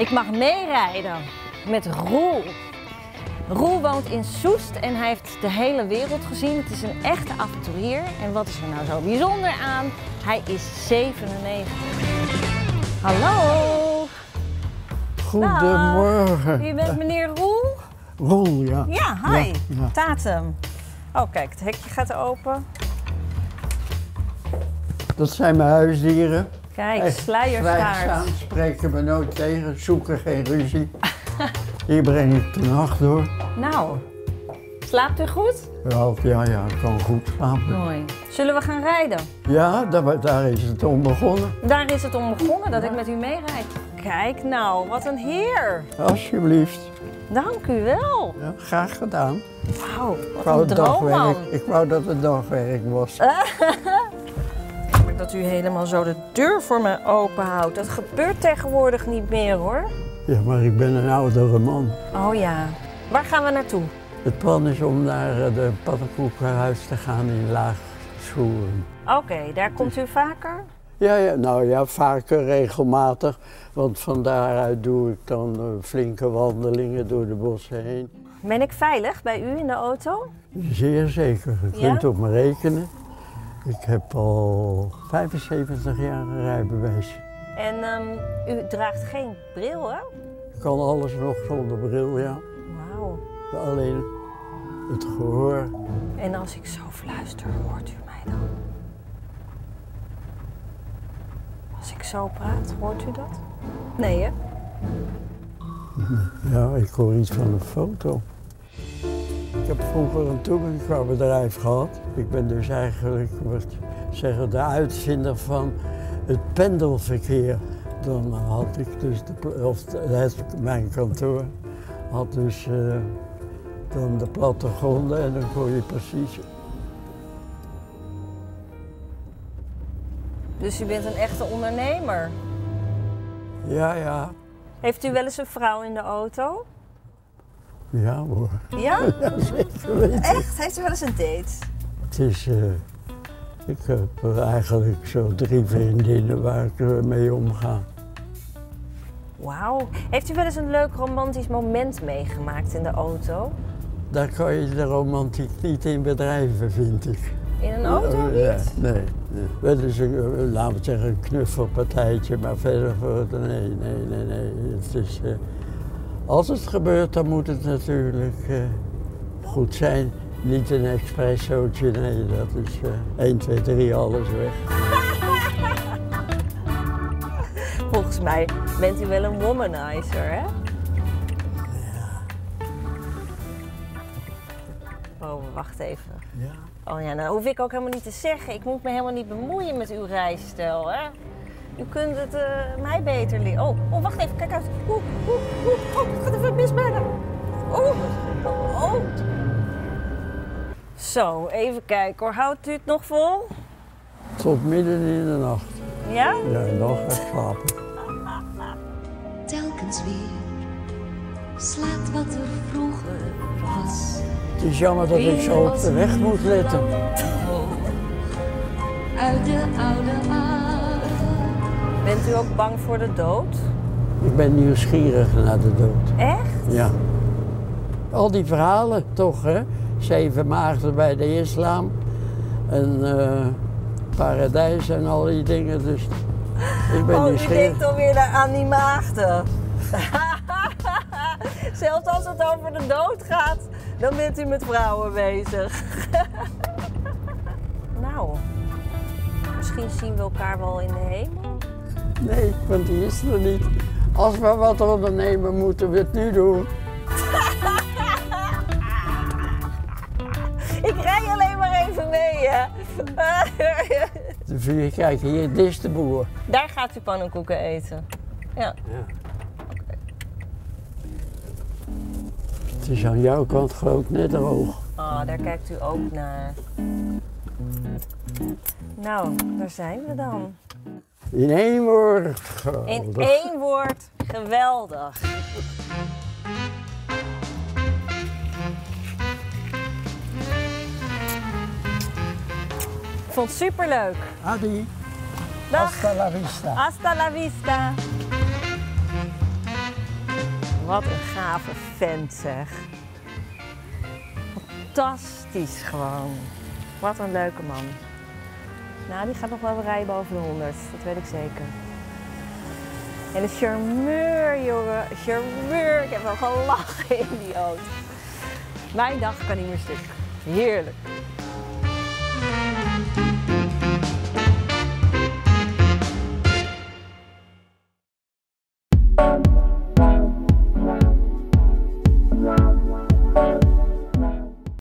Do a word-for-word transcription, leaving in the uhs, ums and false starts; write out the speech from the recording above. Ik mag meerijden met Roel. Roel woont in Soest en hij heeft de hele wereld gezien. Het is een echte avonturier. En wat is er nou zo bijzonder aan? Hij is zevenennegentig. Hallo. Goedemorgen. Dag. U bent meneer Roel? Roel, ja. Ja, hi. Ja, ja. Tatum. Oh, kijk, het hekje gaat open. Dat zijn mijn huisdieren. Kijk, sluierstaart. Wij spreken me nooit tegen, zoeken geen ruzie. Hier breng ik de nacht door. Nou, slaapt u goed? Ja, ja, ja, ik kan goed slapen. Mooi. Zullen we gaan rijden? Ja, daar, daar is het om begonnen. Daar is het om begonnen, dat ja. ik met u meerijd. Kijk nou, wat een heer. Alsjeblieft. Dank u wel. Ja, graag gedaan. Wauw, wat een droomman. Ik wou dat het dagwerk was. Dat u helemaal zo de deur voor me openhoudt. Dat gebeurt tegenwoordig niet meer, hoor. Ja, maar ik ben een oudere man. Oh ja. Waar gaan we naartoe? Het plan is om naar de Paddenkoekenhuis te gaan in Laagschoeren. Oké, okay, daar komt u vaker? Ja, ja, nou ja, vaker, regelmatig. Want van daaruit doe ik dan flinke wandelingen door de bossen heen. Ben ik veilig bij u in de auto? Zeer zeker. U kunt ja? op me rekenen. Ik heb al vijfenzeventig jaar een rijbewijs. En um, u draagt geen bril, hè? Ik kan alles nog zonder bril, ja. Wauw. Alleen het gehoor. En als ik zo fluister, hoort u mij dan? Als ik zo praat, hoort u dat? Nee, hè? Ja, ik hoor iets van een foto. Ik heb vroeger een toekomstbedrijf gehad. Ik ben dus eigenlijk wat zeggen, de uitvinder van het pendelverkeer. Dan had ik dus, de, of het, mijn kantoor had dus uh, dan de plattegronden en dan kon je precies. Dus u bent een echte ondernemer? Ja, ja. Heeft u wel eens een vrouw in de auto? Ja hoor. Ja? Ja, zeker weten. Echt? Heeft u wel eens een date? Het is, uh, ik heb eigenlijk zo drie vriendinnen waar ik mee omga. Wauw. Heeft u wel eens een leuk romantisch moment meegemaakt in de auto? Daar kan je de romantiek niet in bedrijven, vind ik. In een auto uh, uh, niet? Ja, nee. Wel eens een, uh, laten we zeggen, een knuffelpartijtje, maar verder voor nee, nee, nee, nee. Het is, uh, Als het gebeurt, dan moet het natuurlijk uh, goed zijn. Niet een expressootje, nee, dat is uh, één, twee, drie, alles weg. Volgens mij bent u wel een womanizer, hè? Ja. Oh, wacht even. Ja. Oh ja, nou hoef ik ook helemaal niet te zeggen. Ik moet me helemaal niet bemoeien met uw rijstijl, hè? U kunt het uh, mij beter leren. Oh, oh, wacht even, kijk uit. Oeh, oeh, oeh, oh, het gaat even mis bijna. Oeh, oh. Zo, even kijken hoor. Houdt u het nog vol? Tot midden in de nacht. Ja? Ja, en dan ga ik slapen. Telkens weer slaat wat er vroeger was. Het is jammer dat ik zo op de weg moet letten. Uit de oude aard. Bent u ook bang voor de dood? Ik ben nieuwsgierig naar de dood. Echt? Ja. Al die verhalen toch, hè? Zeven maagden bij de islam en uh, paradijs en al die dingen. Dus ik ben oh, nieuwsgierig. U denkt alweer aan die maagden. Zelfs als het over de dood gaat, dan bent u met vrouwen bezig. Nou, misschien zien we elkaar wel in de hemel. Nee, want die is er niet. Als we wat ondernemen, moeten we het nu doen. Ik rij alleen maar even mee, hè. De kijk, hier is de boer. Daar gaat u pannenkoeken eten. Ja. Ja. Okay. Het is aan jouw kant groot net hoog. Oh, daar kijkt u ook naar. Nou, daar zijn we dan. In één woord geweldig. In één woord geweldig. Ik vond het superleuk. Adi. Dag. Hasta la vista. Hasta la vista. wat een gave vent zeg. Fantastisch gewoon. Wat een leuke man. Nou, die gaat nog wel rijden boven de honderd, dat weet ik zeker. En de charmeur, jongen, charmeur. Ik heb wel gelachen in die auto. Mijn dag kan niet meer stuk. Heerlijk.